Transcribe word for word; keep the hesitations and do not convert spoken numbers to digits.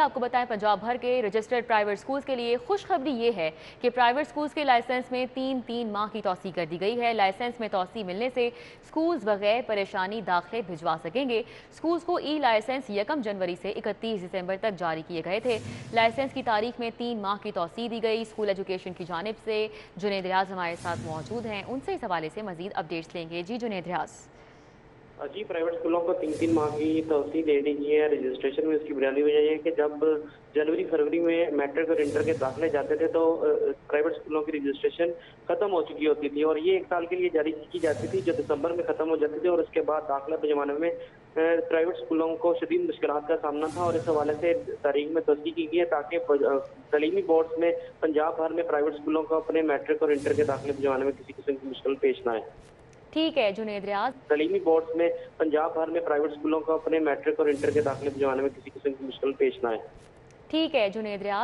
आपको बताएं, पंजाब भर के रजिस्टर्ड प्राइवेट स्कूल्स के लिए खुशखबरी ये है कि प्राइवेट स्कूल्स के लाइसेंस में तीन तीन माह की तौसी कर दी गई है। लाइसेंस में तौसी मिलने से स्कूल्स बगैर परेशानी दाखिले भिजवा सकेंगे। स्कूल्स को ई लाइसेंस यकम जनवरी से इकतीस दिसंबर तक जारी किए गए थे। लाइसेंस की तारीख में तीन माह की तौसी दी गई। स्कूल एजुकेशन की जानिब से जुनेद रियाज हमारे साथ मौजूद हैं, उनसे इस हवाले से मजीद अपडेट्स लेंगे। जी जुनेद रियाज जी, प्राइवेट स्कूलों को तीन तीन माह की तौसी दे दी गई है रजिस्ट्रेशन में। इसकी बुनियादी वजह यह है कि जब जनवरी फरवरी में मैट्रिक और इंटर के दाखिले जाते थे तो प्राइवेट स्कूलों की रजिस्ट्रेशन खत्म हो चुकी होती थी और ये एक साल के लिए जारी की जाती थी, जो दिसंबर में खत्म हो जाती थी और उसके बाद दाखिला भिजवाने में प्राइवेट स्कूलों को शदीद मुश्किल का सामना था। और इस हवाले से तारीख में तौसी की गई है ताकि तलीमी बोर्ड्स में पंजाब भर में प्राइवेट स्कूलों को अपने मैट्रिक और इंटर के दाखिले भिजवाने में किसी किस्म की मुश्किल पेश ना आए। ठीक है जुनेद रियाज। तलीमी बोर्ड्स में पंजाब भर में प्राइवेट स्कूलों को अपने मैट्रिक और इंटर के दाखिले भिजवाने में किसी किस्म की मुश्किल पेश ना आए। ठीक है जुनेद रियाज।